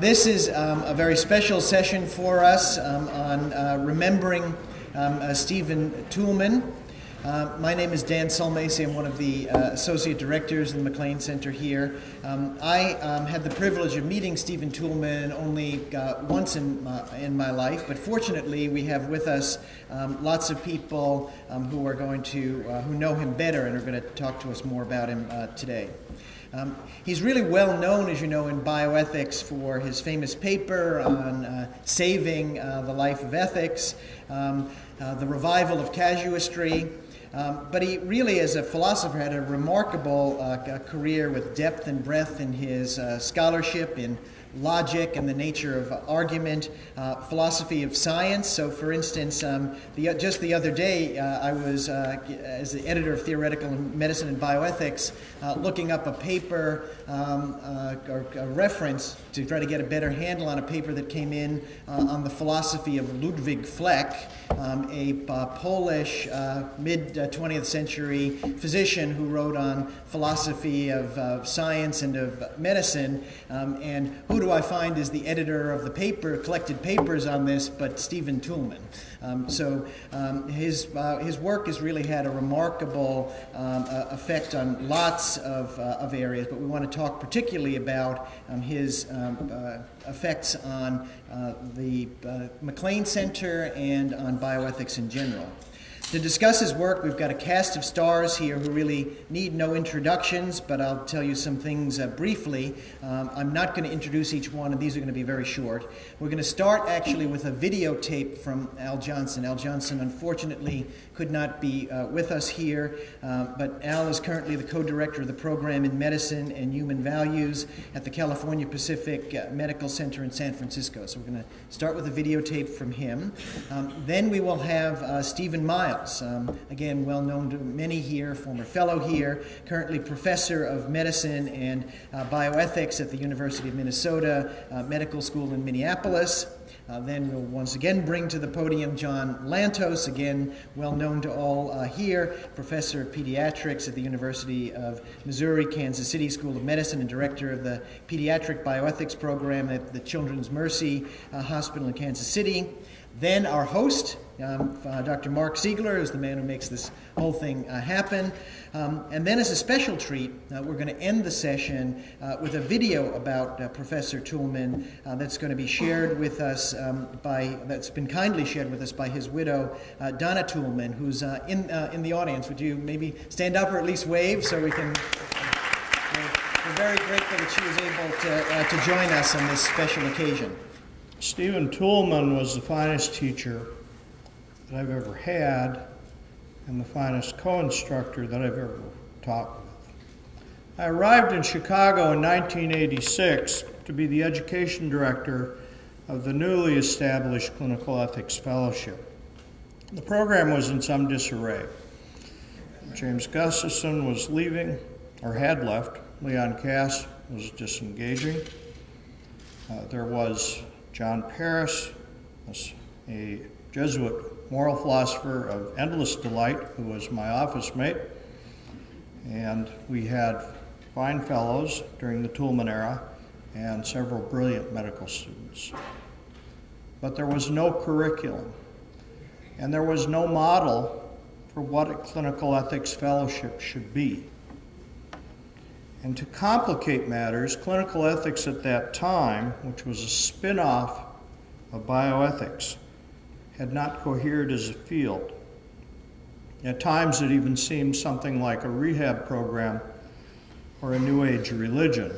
This is a very special session for us on remembering Stephen Toulmin. My name is Dan Sulmacy. I'm one of the associate directors in the McLean Center here. I had the privilege of meeting Stephen Toulmin only once in my life, but fortunately we have with us lots of people who are going to who know him better and are going to talk to us more about him today. He's really well known, as you know, in bioethics for his famous paper on saving the life of ethics, the revival of casuistry. But he really, as a philosopher, had a remarkable career with depth and breadth in his scholarship, in logic and the nature of argument, philosophy of science. So, for instance, just the other day, I was, as the editor of Theoretical Medicine and Bioethics, looking up a paper or a reference to try to get a better handle on a paper that came in on the philosophy of Ludwig Fleck, a Polish mid-20th century physician who wrote on philosophy of science and of medicine, and who do I find is the editor of the paper, collected papers on this, but Stephen Toulmin. So his work has really had a remarkable effect on lots of areas, but we want to talk particularly about his effects on the McLean Center and on bioethics in general. To discuss his work, we've got a cast of stars here who really need no introductions, but I'll tell you some things briefly. I'm not going to introduce each one, and these are going to be very short. We're going to start actually with a videotape from Al Jonsen. Al Jonsen, unfortunately, could not be with us here, but Al is currently the co-director of the program in Medicine and Human Values at the California Pacific Medical Center in San Francisco. So we're going to start with a videotape from him. Then we will have Steven Miles. Again, well known to many here, former fellow here, currently professor of medicine and bioethics at the University of Minnesota Medical School in Minneapolis. Then we'll once again bring to the podium John Lantos, again well known to all here, professor of pediatrics at the University of Missouri, Kansas City School of Medicine, and director of the pediatric bioethics program at the Children's Mercy Hospital in Kansas City. Then our host, Dr. Mark Siegler, is the man who makes this whole thing happen. And then as a special treat, we're going to end the session with a video about Professor Toulmin that's going to be shared with us that's been kindly shared with us by his widow, Donna Toulmin, who's in the audience. Would you maybe stand up or at least wave so we can... We're very grateful that she was able to join us on this special occasion. Stephen Toulmin was the finest teacher that I've ever had and the finest co-instructor that I've ever taught with. I arrived in Chicago in 1986 to be the education director of the newly established Clinical Ethics Fellowship. The program was in some disarray. James Gustafson was leaving, or had left. Leon Cass was disengaging. There was John Paris, a Jesuit moral philosopher of endless delight, who was my office mate. And we had fine fellows during the Toulmin era and several brilliant medical students. But there was no curriculum. And there was no model for what a clinical ethics fellowship should be. And to complicate matters, clinical ethics at that time, which was a spin-off of bioethics, had not cohered as a field. At times it even seemed something like a rehab program or a New Age religion.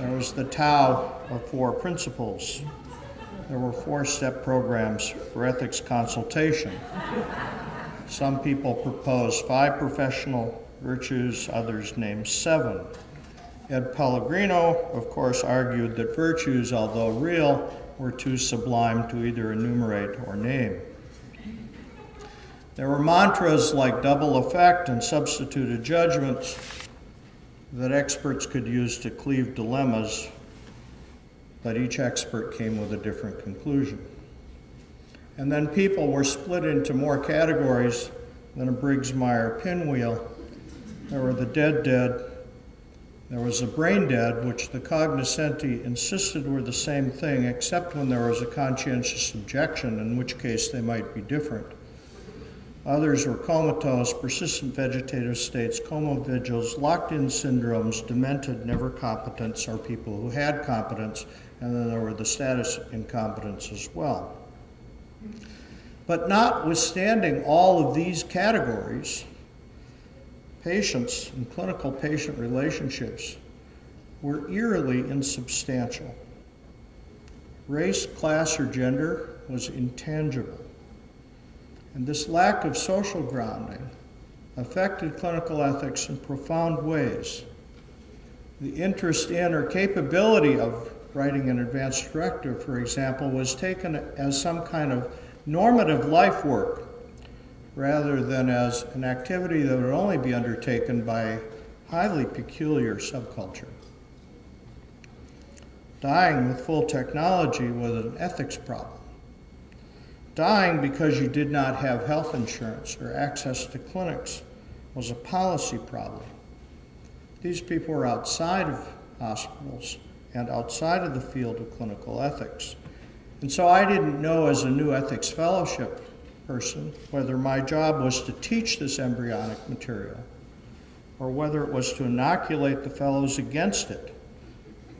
There was the Tao of Four Principles. There were four-step programs for ethics consultation. Some people proposed five professional virtues, others named seven. Ed Pellegrino, of course, argued that virtues, although real, were too sublime to either enumerate or name. There were mantras like double effect and substituted judgments that experts could use to cleave dilemmas, but each expert came with a different conclusion. And then people were split into more categories than a Briggs-Meyer pinwheel. There were the dead, There was a brain dead, which the cognoscenti insisted were the same thing, except when there was a conscientious objection, in which case they might be different. Others were comatose, persistent vegetative states, coma vigils, locked-in syndromes, demented, never competents, or people who had competence, and then there were the status incompetents as well. But notwithstanding all of these categories, patients and clinical patient relationships were eerily insubstantial. Race, class, or gender was intangible. And this lack of social grounding affected clinical ethics in profound ways. The interest in or capability of writing an advance directive, for example, was taken as some kind of normative life work, rather than as an activity that would only be undertaken by a highly peculiar subculture. Dying with full technology was an ethics problem. Dying because you did not have health insurance or access to clinics was a policy problem. These people were outside of hospitals and outside of the field of clinical ethics. And so I didn't know, as a new ethics fellowship person, whether my job was to teach this embryonic material or whether it was to inoculate the fellows against it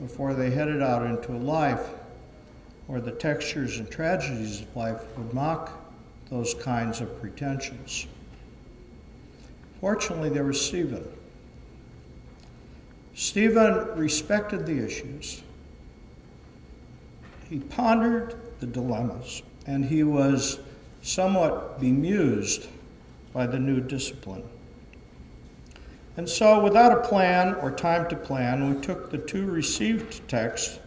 before they headed out into life where the textures and tragedies of life would mock those kinds of pretensions. Fortunately, there was Stephen. Stephen respected the issues. He pondered the dilemmas, and he was somewhat bemused by the new discipline. And so, without a plan or time to plan, we took the two received texts,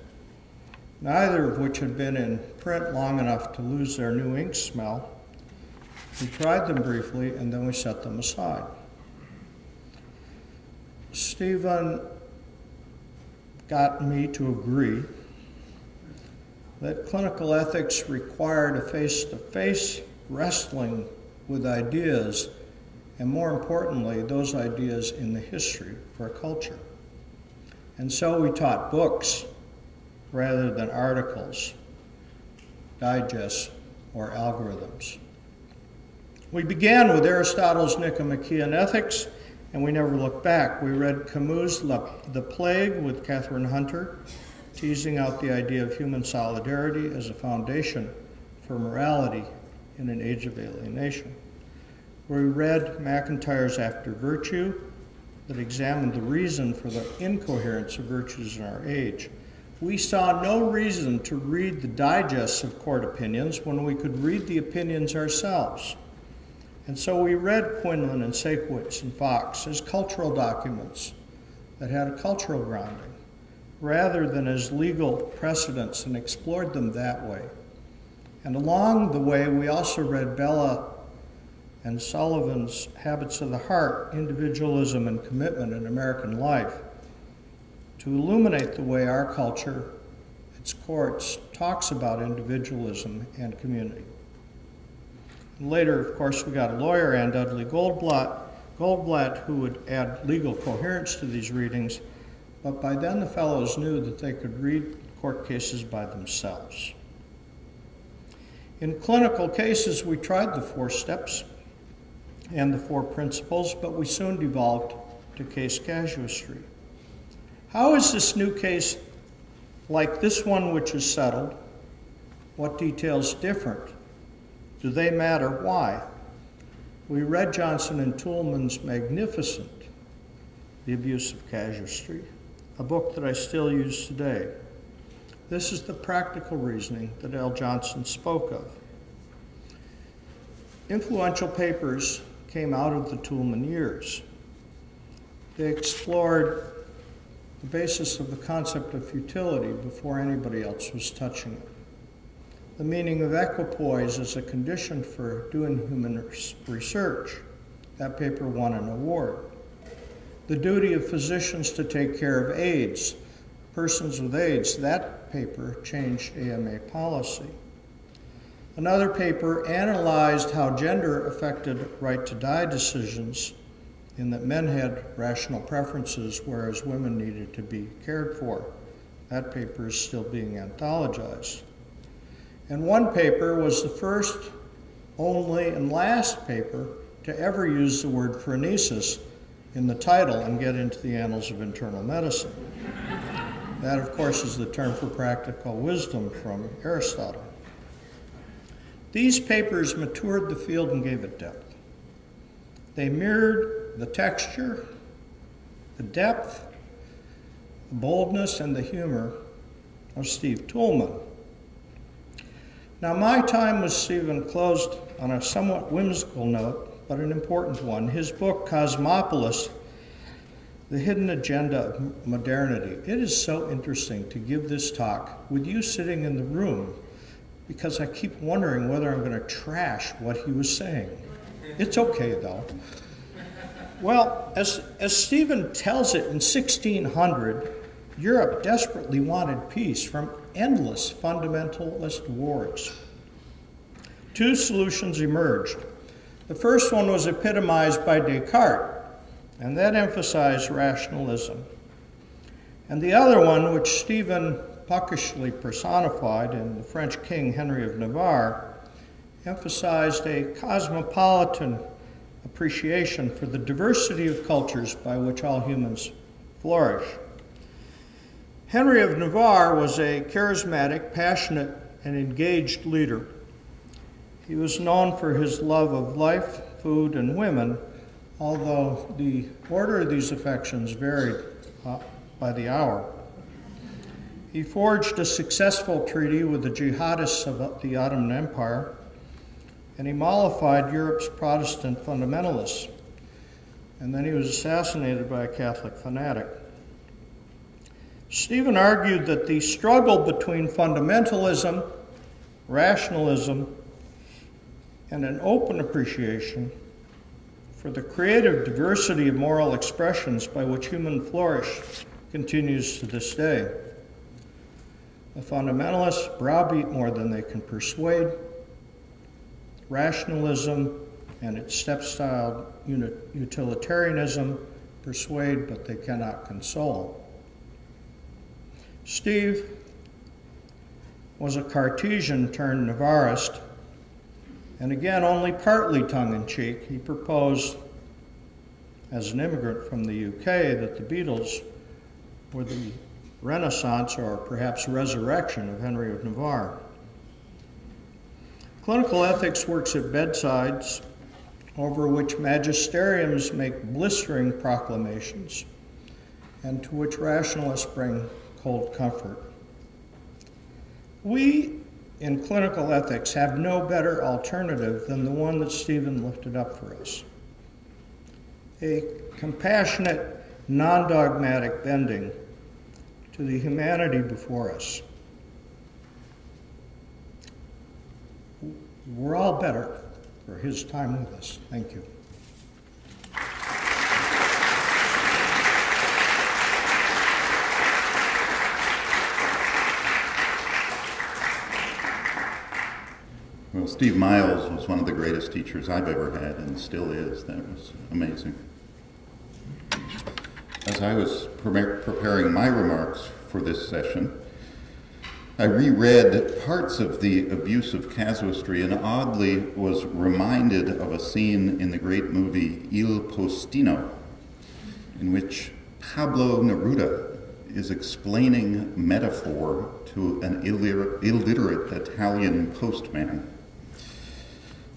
neither of which had been in print long enough to lose their new ink smell. We tried them briefly, and then we set them aside. Stephen got me to agree that clinical ethics required a face-to-face wrestling with ideas, and more importantly, those ideas in the history of our culture. And so we taught books rather than articles, digests, or algorithms. We began with Aristotle's Nicomachean Ethics, and we never looked back. We read Camus' The Plague with Catherine Hunter, teasing out the idea of human solidarity as a foundation for morality in an age of alienation. We read McIntyre's After Virtue that examined the reason for the incoherence of virtues in our age. We saw no reason to read the digests of court opinions when we could read the opinions ourselves. And so we read Quinlan and Saikewicz and Fox as cultural documents that had a cultural grounding, rather than as legal precedents, and explored them that way. And along the way, we also read Bella and Sullivan's Habits of the Heart, Individualism and Commitment in American Life, to illuminate the way our culture, its courts, talks about individualism and community. And later, of course, we got a lawyer, Ann Dudley Goldblatt, who would add legal coherence to these readings. But by then, the fellows knew that they could read court cases by themselves. In clinical cases, we tried the 4 steps and the 4 principles, but we soon devolved to case casuistry. How is this new case like this one which is settled? What details different? Do they matter? Why? We read Johnson and Toulmin's magnificent The Abuse of Casuistry, a book that I still use today. This is the practical reasoning that Al Jonsen spoke of. Influential papers came out of the Toulmin years. They explored the basis of the concept of futility before anybody else was touching it, the meaning of equipoise as a condition for doing human research. That paper won an award. The duty of physicians to take care of AIDS, persons with AIDS, that paper changed AMA policy. Another paper analyzed how gender affected right-to-die decisions in that men had rational preferences, whereas women needed to be cared for. That paper is still being anthologized. And one paper was the first, only, and last paper to ever use the word phrenesis in the title and get into the annals of internal medicine. That, of course, is the term for practical wisdom from Aristotle. These papers matured the field and gave it depth. They mirrored the texture, the depth, the boldness, and the humor of Stephen Toulmin. Now, my time with Stephen closed on a somewhat whimsical note, but an important one. His book, Cosmopolis, The Hidden Agenda of Modernity. It is so interesting to give this talk with you sitting in the room, because I keep wondering whether I'm going to trash what he was saying. It's okay, though. Well, as Stephen tells it in 1600, Europe desperately wanted peace from endless fundamentalist wars. Two solutions emerged. The first one was epitomized by Descartes, and that emphasized rationalism. And the other one, which Stephen puckishly personified in the French king Henry of Navarre, emphasized a cosmopolitan appreciation for the diversity of cultures by which all humans flourish. Henry of Navarre was a charismatic, passionate, and engaged leader. He was known for his love of life, food, and women, although the order of these affections varied by the hour. He forged a successful treaty with the jihadists of the Ottoman Empire, and he mollified Europe's Protestant fundamentalists. And then he was assassinated by a Catholic fanatic. Stephen argued that the struggle between fundamentalism, rationalism, and an open appreciation for the creative diversity of moral expressions by which human flourish continues to this day. The fundamentalists browbeat more than they can persuade. Rationalism and its step-styled utilitarianism persuade, but they cannot console. Steve was a Cartesian turned Navarrist, and again, only partly tongue-in-cheek, he proposed, as an immigrant from the UK, that the Beatles were the Renaissance, or perhaps resurrection, of Henry of Navarre. Clinical ethics works at bedsides, over which magisteriums make blistering proclamations, and to which rationalists bring cold comfort. We, in clinical ethics, have no better alternative than the one that Stephen lifted up for us. A compassionate, non-dogmatic bending to the humanity before us. We're all better for his time with us. Thank you. Well, Steve Miles was one of the greatest teachers I've ever had, and still is. That was amazing. As I was preparing my remarks for this session, I reread parts of the abuse of casuistry and oddly was reminded of a scene in the great movie Il Postino, in which Pablo Neruda is explaining metaphor to an illiterate Italian postman.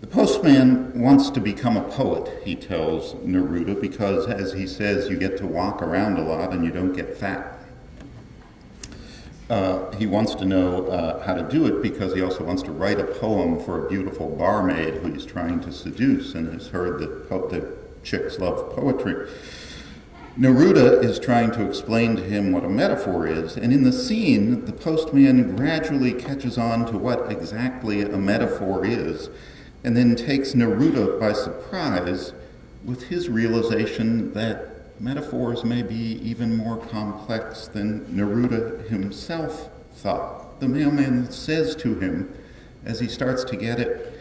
The postman wants to become a poet, he tells Neruda, because, as he says, you get to walk around a lot and you don't get fat. He wants to know how to do it because he also wants to write a poem for a beautiful barmaid who he's trying to seduce and has heard that chicks love poetry. Neruda is trying to explain to him what a metaphor is, and in the scene, the postman gradually catches on to what exactly a metaphor is, and then takes Neruda by surprise with his realization that metaphors may be even more complex than Neruda himself thought. The mailman says to him, as he starts to get it,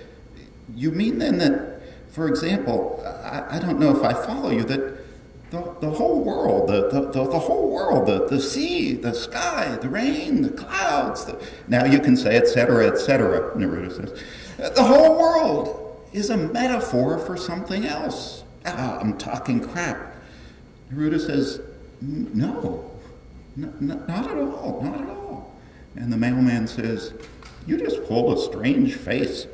"You mean then that for example, I don't know if I follow you, that the whole world, the whole world, the sea, the sky, the rain, the clouds, now you can say et cetera, Neruda says. The whole world is a metaphor for something else. Ah, I'm talking crap. Neruda says, no, not at all, not at all. And the mailman says, you just pull a strange face.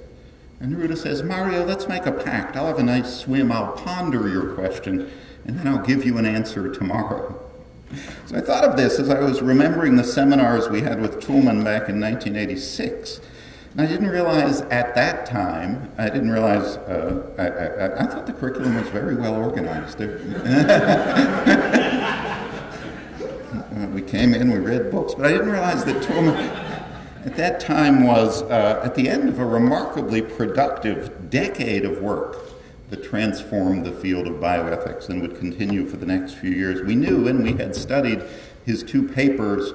And Neruda says, Mario, let's make a pact. I'll have a nice swim. I'll ponder your question, and then I'll give you an answer tomorrow. So I thought of this as I was remembering the seminars we had with Toulmin back in 1986. And I didn't realize at that time, I thought the curriculum was very well organized. We came in, we read books, but I didn't realize that Toulmin at that time was at the end of a remarkably productive decade of work that transformed the field of bioethics and would continue for the next few years. We knew, and we had studied his two papers,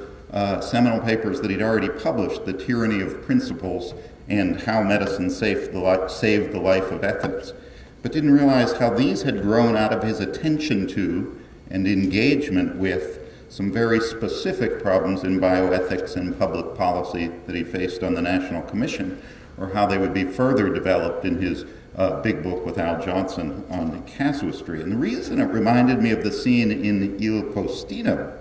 seminal papers that he'd already published, The Tyranny of Principles and How Medicine Saved the Life of Ethics, but didn't realize how these had grown out of his attention to and engagement with some very specific problems in bioethics and public policy that he faced on the National Commission, or how they would be further developed in his big book with Al Jonsen on casuistry. And the reason it reminded me of the scene in Il Postino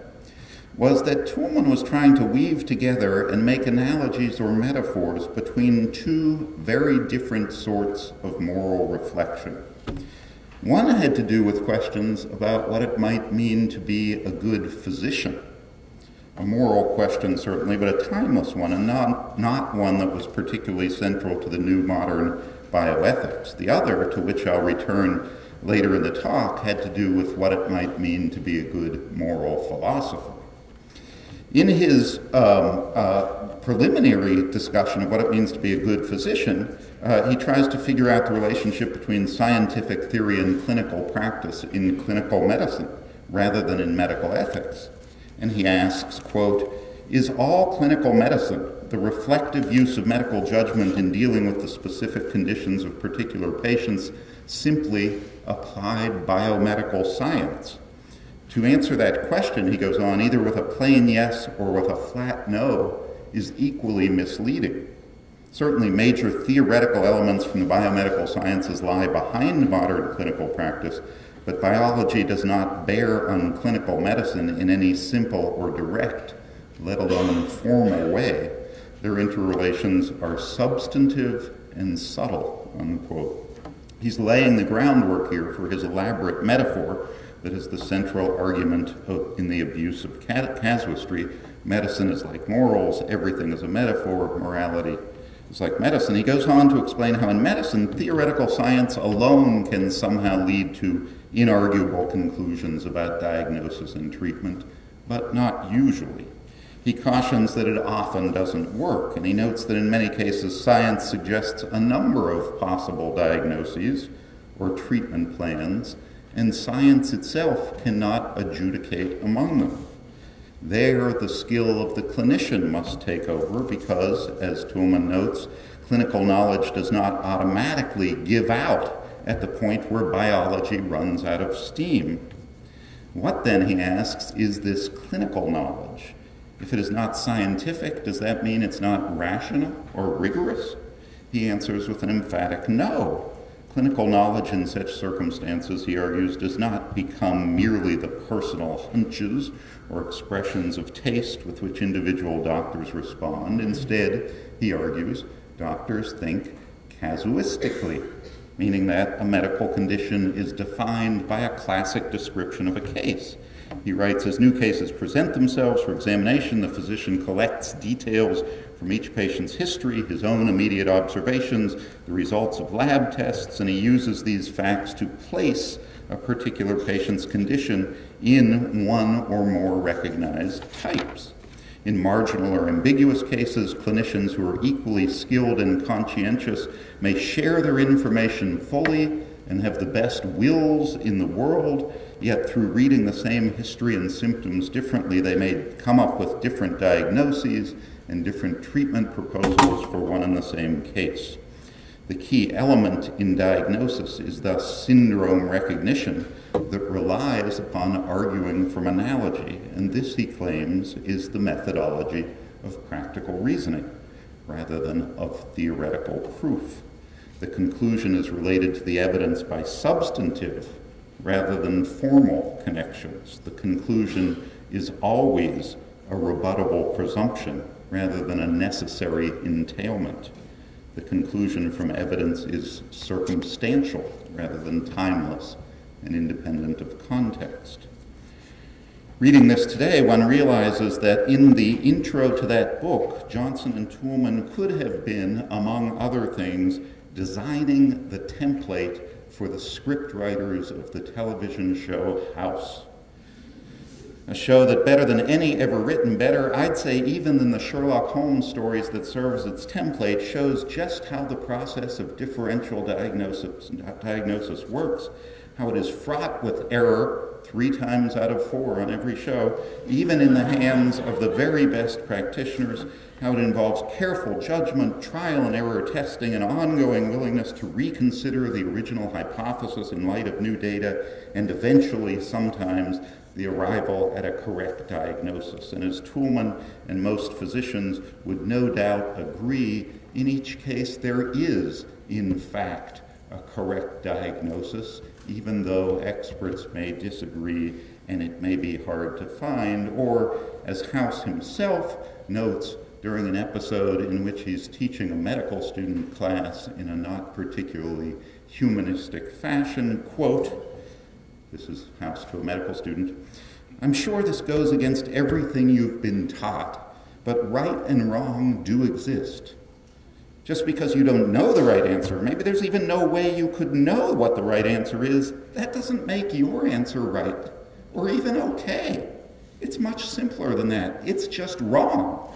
was that Toulmin was trying to weave together and make analogies or metaphors between two very different sorts of moral reflection. One had to do with questions about what it might mean to be a good physician. A moral question, certainly, but a timeless one, and not one that was particularly central to the new modern bioethics. The other, to which I'll return later in the talk, had to do with what it might mean to be a good moral philosopher. In his preliminary discussion of what it means to be a good physician, he tries to figure out the relationship between scientific theory and clinical practice in clinical medicine rather than in medical ethics. And he asks, quote, is all clinical medicine the reflective use of medical judgment in dealing with the specific conditions of particular patients simply applied biomedical science? To answer that question, he goes on, either with a plain yes or with a flat no is equally misleading. Certainly major theoretical elements from the biomedical sciences lie behind modern clinical practice, but biology does not bear on clinical medicine in any simple or direct, let alone formal way. Their interrelations are substantive and subtle, unquote. He's laying the groundwork here for his elaborate metaphor that is the central argument in the abuse of casuistry. Medicine is like morals, everything is a metaphor, morality is like medicine. He goes on to explain how in medicine, theoretical science alone can somehow lead to inarguable conclusions about diagnosis and treatment, but not usually. He cautions that it often doesn't work, and he notes that in many cases, science suggests a number of possible diagnoses or treatment plans, and science itself cannot adjudicate among them. There, the skill of the clinician must take over because, as Toulmin notes, clinical knowledge does not automatically give out at the point where biology runs out of steam. What then, he asks, is this clinical knowledge? If it is not scientific, does that mean it's not rational or rigorous? He answers with an emphatic no. Clinical knowledge in such circumstances, he argues, does not become merely the personal hunches or expressions of taste with which individual doctors respond. Instead, he argues, doctors think casuistically, meaning that a medical condition is defined by a classic description of a case. He writes, as new cases present themselves for examination, the physician collects details from each patient's history, his own immediate observations, the results of lab tests, and he uses these facts to place a particular patient's condition in one or more recognized types. In marginal or ambiguous cases, clinicians who are equally skilled and conscientious may share their information fully and have the best wills in the world, yet through reading the same history and symptoms differently, they may come up with different diagnoses and different treatment proposals for one and the same case. The key element in diagnosis is thus syndrome recognition that relies upon arguing from analogy, and this, he claims, is the methodology of practical reasoning rather than of theoretical proof. The conclusion is related to the evidence by substantive rather than formal connections. The conclusion is always a rebuttable presumption rather than a necessary entailment. The conclusion from evidence is circumstantial rather than timeless and independent of context. Reading this today, one realizes that in the intro to that book, Johnson and Toulmin could have been, among other things, designing the template for the script writers of the television show House. A show that, better than any ever written, better, I'd say, even than the Sherlock Holmes stories that serve as its template, shows just how the process of differential diagnosis works, how it is fraught with error 3 times out of 4 on every show, even in the hands of the very best practitioners, how it involves careful judgment, trial and error testing, and ongoing willingness to reconsider the original hypothesis in light of new data, and eventually, sometimes, the arrival at a correct diagnosis. And as Toulmin and most physicians would no doubt agree, in each case there is, in fact, a correct diagnosis, even though experts may disagree and it may be hard to find, or as House himself notes during an episode in which he's teaching a medical student class in a not particularly humanistic fashion, quote, this is House to a medical student, "I'm sure this goes against everything you've been taught, but right and wrong do exist. Just because you don't know the right answer, maybe there's even no way you could know what the right answer is, that doesn't make your answer right, or even okay. It's much simpler than that. It's just wrong."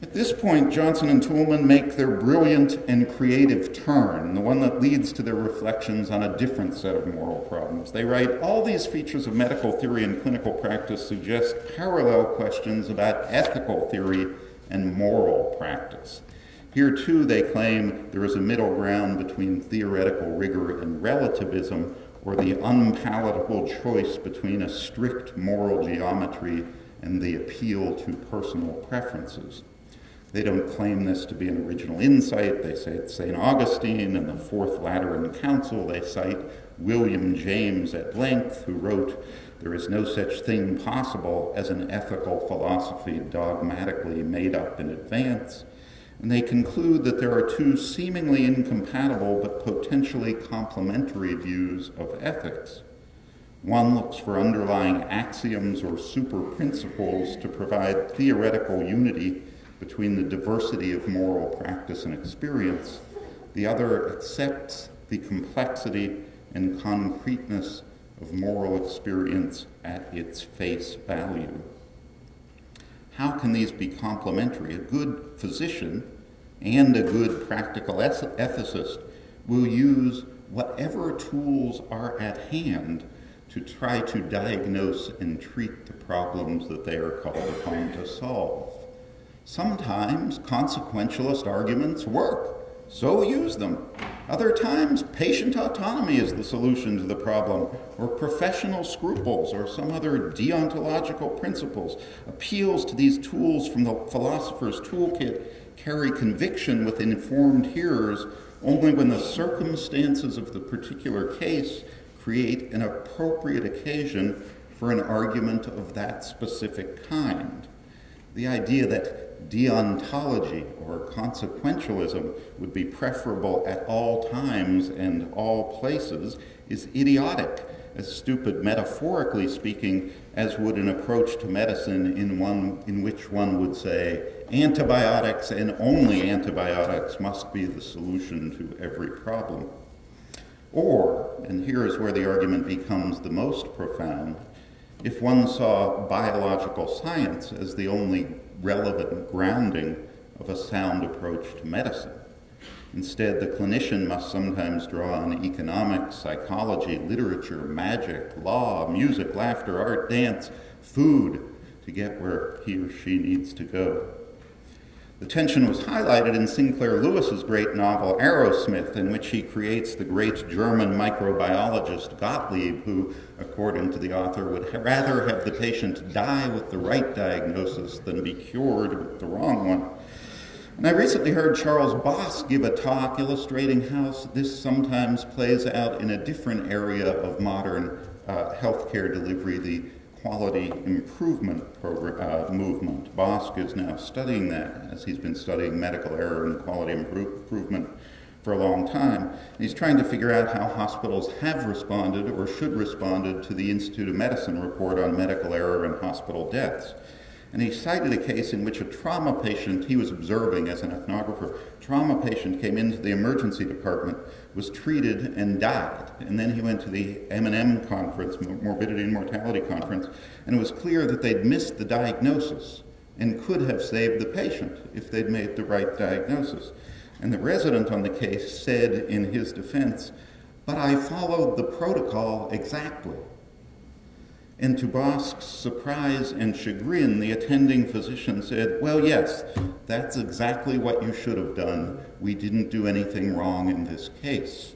At this point, Johnson and Toulmin make their brilliant and creative turn, the one that leads to their reflections on a different set of moral problems. They write, "All these features of medical theory and clinical practice suggest parallel questions about ethical theory and moral practice. Here, too, they claim there is a middle ground between theoretical rigor and relativism, or the unpalatable choice between a strict moral geometry and the appeal to personal preferences." They don't claim this to be an original insight. They say it's St. Augustine and the Fourth Lateran Council. They cite William James at length, who wrote, "There is no such thing possible as an ethical philosophy dogmatically made up in advance." And they conclude that there are two seemingly incompatible but potentially complementary views of ethics. One looks for underlying axioms or super principles to provide theoretical unity between the diversity of moral practice and experience. The other accepts the complexity and concreteness of moral experience at its face value. How can these be complementary? A good physician and a good practical ethicist will use whatever tools are at hand to try to diagnose and treat the problems that they are called upon to solve. Sometimes consequentialist arguments work, so use them. Other times, patient autonomy is the solution to the problem, or professional scruples, or some other deontological principles. Appeals to these tools from the philosopher's toolkit carry conviction with informed hearers only when the circumstances of the particular case create an appropriate occasion for an argument of that specific kind. The idea that deontology or consequentialism would be preferable at all times and all places is idiotic, as stupid, metaphorically speaking, as would an approach to medicine in which one would say antibiotics and only antibiotics must be the solution to every problem. Or, and here is where the argument becomes the most profound, if one saw biological science as the only relevant grounding of a sound approach to medicine. Instead, the clinician must sometimes draw on economics, psychology, literature, magic, law, music, laughter, art, dance, food, to get where he or she needs to go. The tension was highlighted in Sinclair Lewis's great novel Arrowsmith, in which he creates the great German microbiologist Gottlieb, who, according to the author, would rather have the patient die with the right diagnosis than be cured with the wrong one. And I recently heard Charles Bosk give a talk illustrating how this sometimes plays out in a different area of modern healthcare delivery, the quality improvement program, movement. Bosk is now studying that, as he's been studying medical error and quality improvement for a long time. And he's trying to figure out how hospitals have responded or should respond to the Institute of Medicine report on medical error and hospital deaths. And he cited a case in which a trauma patient he was observing as an ethnographer, trauma patient came into the emergency department, was treated and died. And then he went to the M&M conference, Morbidity and Mortality Conference, and it was clear that they'd missed the diagnosis and could have saved the patient if they'd made the right diagnosis. And the resident on the case said in his defense, "But I followed the protocol exactly." And to Bosk's surprise and chagrin, the attending physician said, "Well, yes, that's exactly what you should have done. We didn't do anything wrong in this case."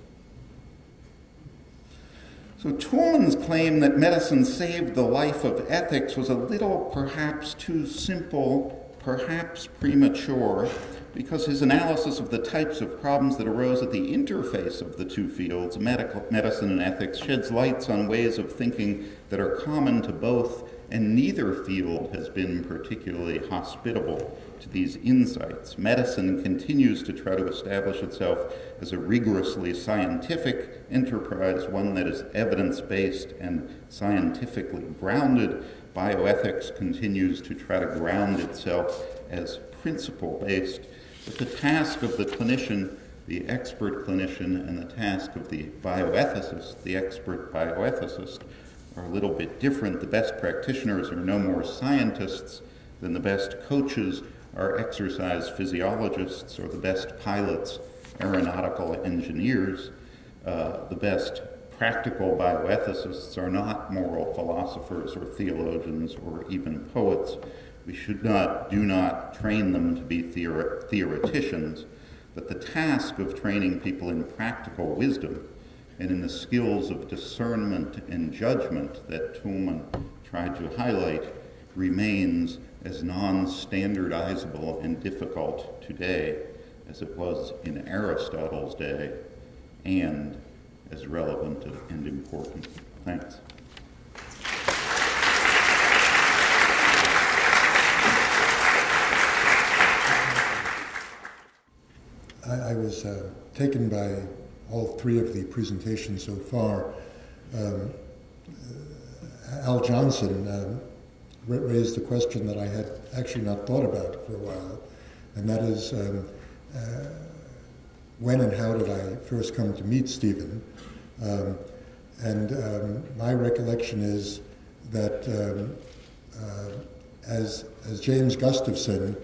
So Toulmin's claim that medicine saved the life of ethics was a little, perhaps too simple, perhaps premature, because his analysis of the types of problems that arose at the interface of the two fields, medicine and ethics, sheds lights on ways of thinking that are common to both, and neither field has been particularly hospitable to these insights. Medicine continues to try to establish itself as a rigorously scientific enterprise, one that is evidence-based and scientifically grounded. Bioethics continues to try to ground itself as principle-based. But the task of the clinician, the expert clinician, and the task of the bioethicist, the expert bioethicist, are a little bit different. The best practitioners are no more scientists than the best coaches are exercise physiologists, or the best pilots, aeronautical engineers. The best practical bioethicists are not moral philosophers or theologians or even poets. We should not, do not train them to be theoreticians, but the task of training people in practical wisdom and in the skills of discernment and judgment that Toulmin tried to highlight remains as non-standardizable and difficult today as it was in Aristotle's day, and as relevant and important. Thanks. I was taken by all three of the presentations so far. Al Jonsen raised a question that I had actually not thought about for a while, and that is, when and how did I first come to meet Stephen? My recollection is that as James Gustafson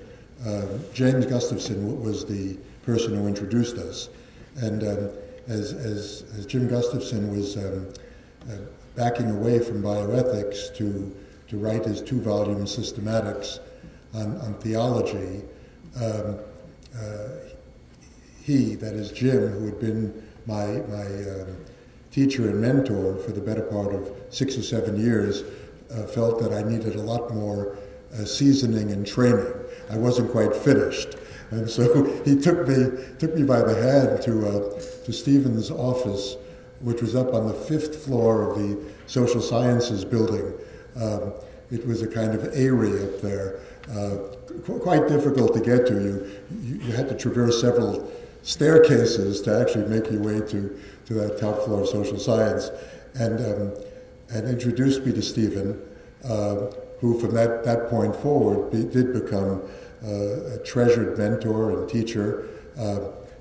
was the person who introduced us, and as Jim Gustafson was backing away from bioethics to write his two-volume systematics on theology, he, that is Jim, who had been my teacher and mentor for the better part of 6 or 7 years, felt that I needed a lot more seasoning and training. I wasn't quite finished. And so he took me by the hand to Stephen's office, which was up on the 5th floor of the Social Sciences building. It was a kind of aerie up there, quite difficult to get to. You had to traverse several staircases to actually make your way to that top floor of Social Science, and introduced me to Stephen, who from that point forward did become a treasured mentor and teacher.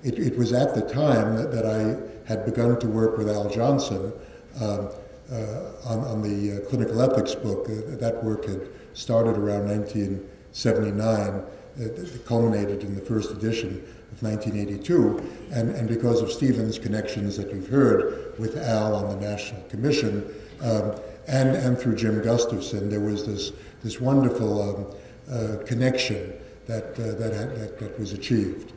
It was at the time that I had begun to work with Al Jonsen on the clinical ethics book. That work had started around 1979, it culminated in the first edition of 1982, and because of Stephen's connections that we've heard with Al on the National Commission, and through Jim Gustafson, there was this wonderful connection that was achieved.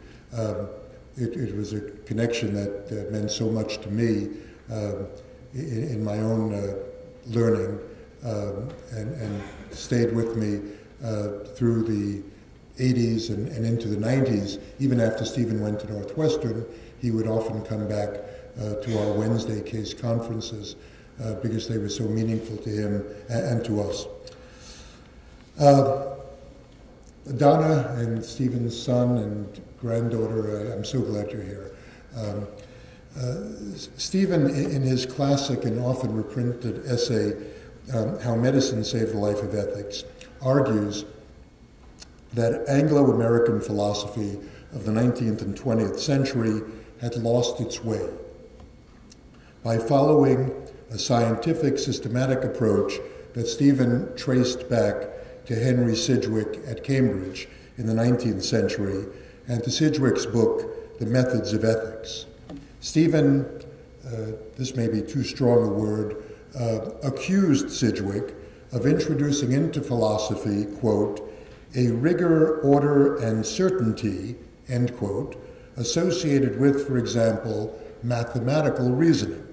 It was a connection that meant so much to me in my own learning and stayed with me through the 80s and into the 90s. Even after Stephen went to Northwestern, he would often come back to our Wednesday case conferences because they were so meaningful to him and to us. Donna and Stephen's son and granddaughter, I'm so glad you're here. Stephen, in his classic and often reprinted essay, How Medicine Saved the Life of Ethics, argues that Anglo-American philosophy of the 19th and 20th century had lost its way. By following a scientific, systematic approach that Stephen traced back to Henry Sidgwick at Cambridge in the 19th century and to Sidgwick's book, The Methods of Ethics, Stephen, this may be too strong a word, accused Sidgwick of introducing into philosophy, quote, a rigor, order, and certainty, end quote, associated with, for example, mathematical reasoning.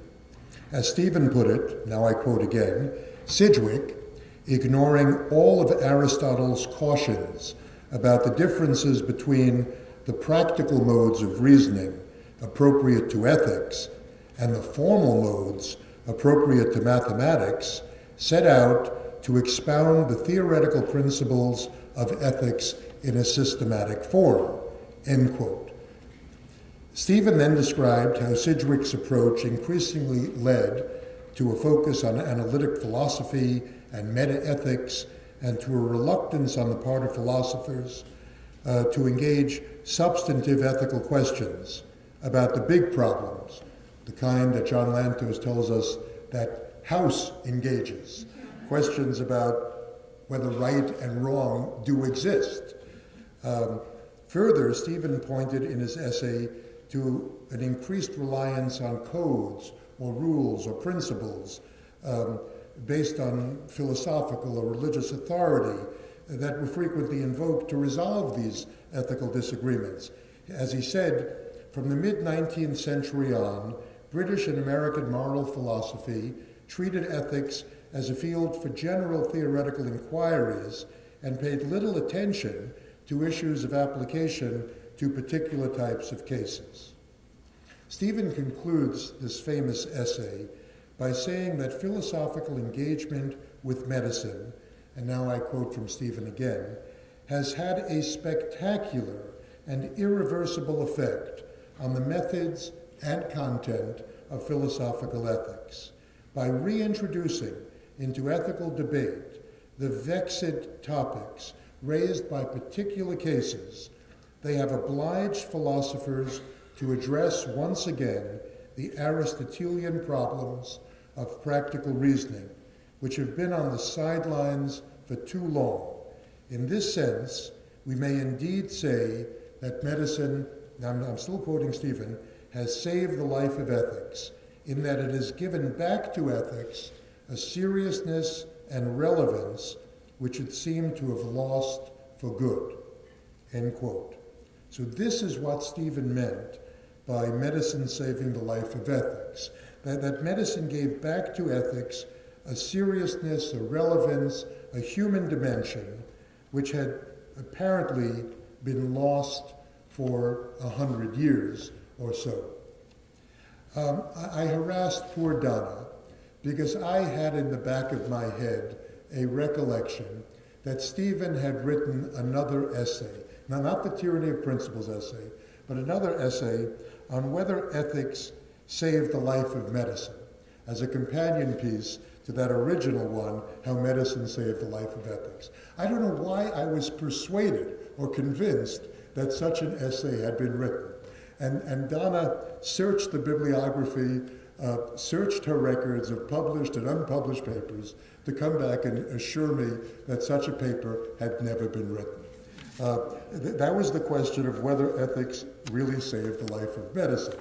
As Stephen put it, now I quote again, Sidgwick, ignoring all of Aristotle's cautions about the differences between the practical modes of reasoning appropriate to ethics and the formal modes appropriate to mathematics, set out to expound the theoretical principles of ethics in a systematic form, end quote. Stephen then described how Sidgwick's approach increasingly led to a focus on analytic philosophy and metaethics, and to a reluctance on the part of philosophers to engage substantive ethical questions about the big problems, the kind that John Lantos tells us that House engages, questions about whether right and wrong do exist. Further, Stephen pointed in his essay to an increased reliance on codes or rules or principles based on philosophical or religious authority that were frequently invoked to resolve these ethical disagreements. As he said, from the mid-19th century on, British and American moral philosophy treated ethics as a field for general theoretical inquiries and paid little attention to issues of application to particular types of cases. Stephen concludes this famous essay by saying that philosophical engagement with medicine, and now I quote from Stephen again, has had a spectacular and irreversible effect on the methods and content of philosophical ethics by reintroducing into ethical debate the vexed topics raised by particular cases. They have obliged philosophers to address once again the Aristotelian problems of practical reasoning, which have been on the sidelines for too long. In this sense, we may indeed say that medicine, I'm still quoting Stephen, has saved the life of ethics, in that it has given back to ethics a seriousness and relevance which it seemed to have lost for good, end quote. So this is what Stephen meant by medicine saving the life of ethics, that medicine gave back to ethics a seriousness, a relevance, a human dimension, which had apparently been lost for 100 years or so. I harassed poor Donna because I had in the back of my head a recollection that Stephen had written another essay, now not the Tyranny of Principles essay, but another essay on whether ethics saved the life of medicine, as a companion piece to that original one, How Medicine Saved the Life of Ethics. I don't know why I was persuaded or convinced that such an essay had been written. And Donna searched the bibliography, searched her records of published and unpublished papers to come back and assure me that such a paper had never been written. That was the question of whether ethics really saved the life of medicine.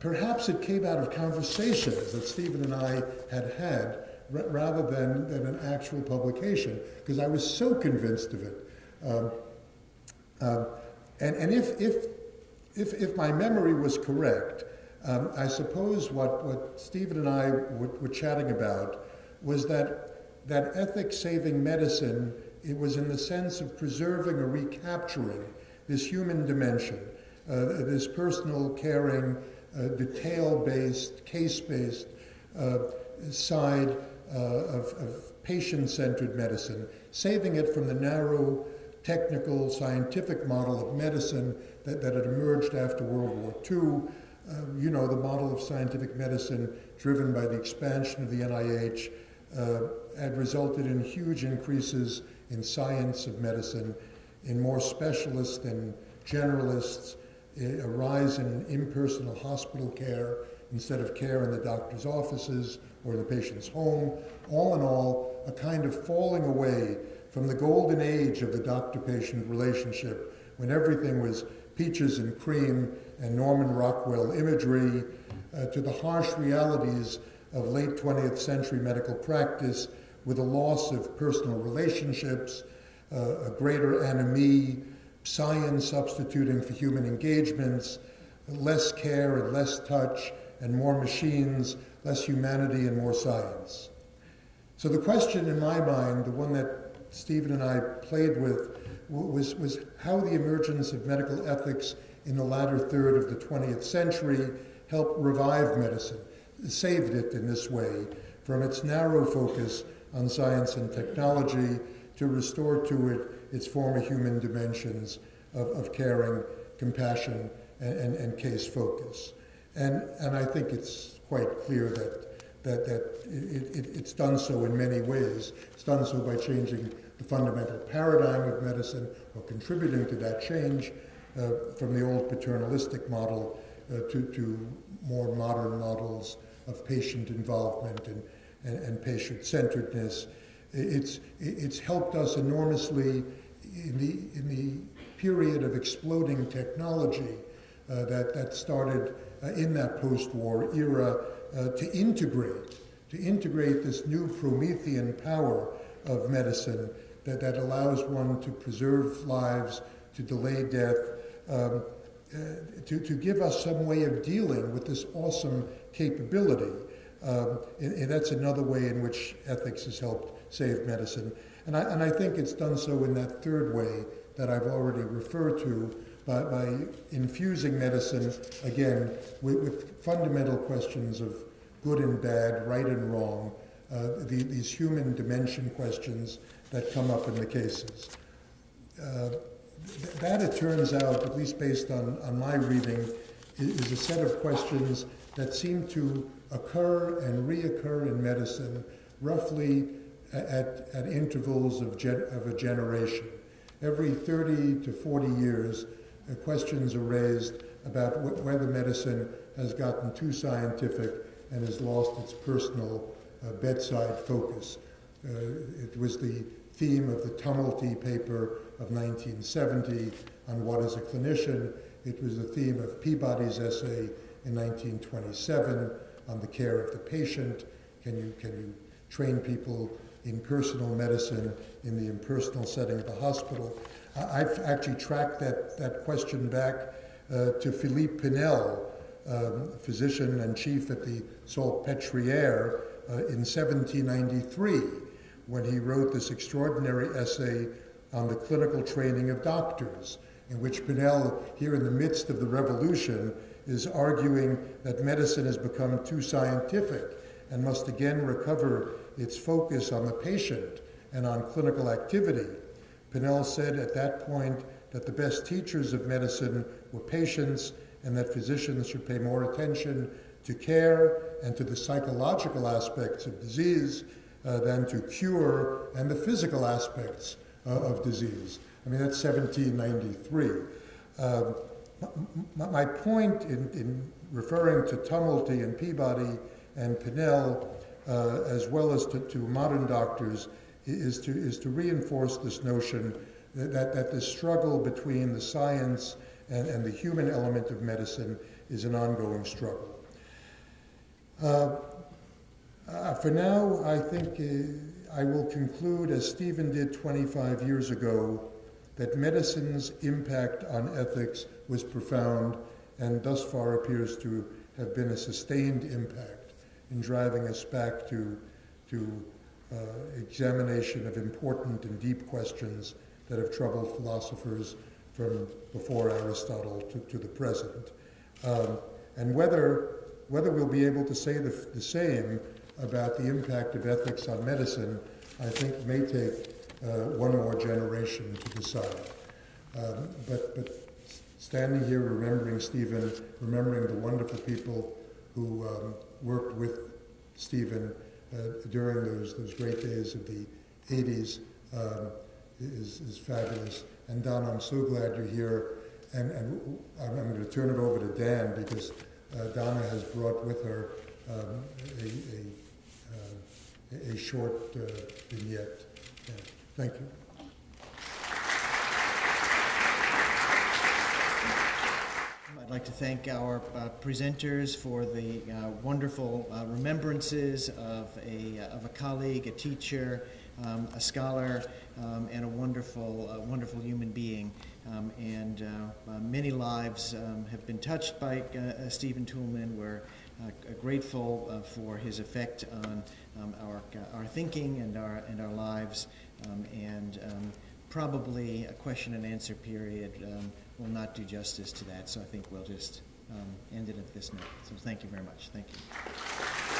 Perhaps it came out of conversations that Stephen and I had had rather than an actual publication, because I was so convinced of it. And if my memory was correct, I suppose what Stephen and I were chatting about was that ethics-saving medicine, it was in the sense of preserving or recapturing this human dimension, this personal, caring, detail-based, case-based side of patient-centered medicine, saving it from the narrow, technical, scientific model of medicine that had emerged after World War II, you know, the model of scientific medicine driven by the expansion of the NIH had resulted in huge increases in science of medicine, in more specialists and generalists, a rise in impersonal hospital care instead of care in the doctor's offices or the patient's home. All in all, a kind of falling away from the golden age of the doctor-patient relationship, when everything was peaches and cream and Norman Rockwell imagery, to the harsh realities of late 20th century medical practice, with a loss of personal relationships, a greater anomie, science substituting for human engagements, less care and less touch, and more machines, less humanity and more science. So the question in my mind, the one that Stephen and I played with, was how the emergence of medical ethics in the latter third of the 20th century helped revive medicine, saved it in this way from its narrow focus on science and technology to restore to it its former human dimensions of caring, compassion, and case focus. And I think it's quite clear that it's done so in many ways. It's done so by changing the fundamental paradigm of medicine, or contributing to that change from the old paternalistic model to more modern models of patient involvement and patient-centeredness. It's helped us enormously in the period of exploding technology that started in that post-war era to integrate this new Promethean power of medicine that allows one to preserve lives, to delay death, to give us some way of dealing with this awesome capability. And that's another way in which ethics has helped save medicine. And I think it's done so in that third way that I've already referred to, by infusing medicine, again, with fundamental questions of good and bad, right and wrong, these human dimension questions that come up in the cases. That, it turns out, at least based on my reading, is a set of questions that seem to occur and reoccur in medicine roughly at intervals of a generation. Every 30 to 40 years, questions are raised about whether medicine has gotten too scientific and has lost its personal bedside focus. It was the theme of the Tumulty paper of 1970 on what is a clinician. It was the theme of Peabody's essay in 1927 on the care of the patient. Can you train people in personal medicine in the impersonal setting of the hospital? I've actually tracked that question back to Philippe Pinel, physician and chief at the Salpêtrière in 1793, when he wrote this extraordinary essay on the clinical training of doctors, in which Pinel, here in the midst of the revolution, is arguing that medicine has become too scientific and must again recover its focus on the patient and on clinical activity. Pinel said at that point that the best teachers of medicine were patients, and that physicians should pay more attention to care and to the psychological aspects of disease than to cure and the physical aspects of disease. I mean, that's 1793. My point in referring to Tumulty and Peabody and Pinel, as well as to modern doctors, is to reinforce this notion that the struggle between the science and the human element of medicine is an ongoing struggle. For now, I think I will conclude, as Stephen did 25 years ago, that medicine's impact on ethics was profound and thus far appears to have been a sustained impact in driving us back to examination of important and deep questions that have troubled philosophers from before Aristotle to the present. And whether we'll be able to say the same about the impact of ethics on medicine, I think may take one more generation to decide. But standing here remembering Stephen, remembering the wonderful people who worked with Stephen during those great days of the 80s is fabulous. And Don, I'm so glad you're here. And I'm going to turn it over to Dan, because Donna has brought with her a short vignette. Yeah. Thank you. I'd like to thank our presenters for the wonderful remembrances of a colleague, a teacher, a scholar, and a wonderful human being. Many lives have been touched by Stephen Toulmin. We're grateful for his effect on our thinking and our lives. Probably a question and answer period will not do justice to that. So I think we'll just end it at this note. So thank you very much. Thank you.